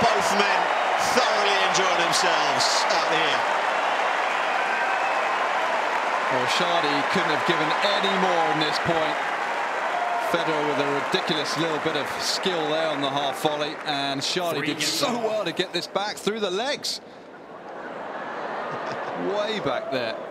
both men thoroughly enjoying themselves out here. Well, Chardy couldn't have given any more in this point. Federer with a ridiculous little bit of skill there on the half volley, and Chardy did so well to get this back through the legs. Way back there.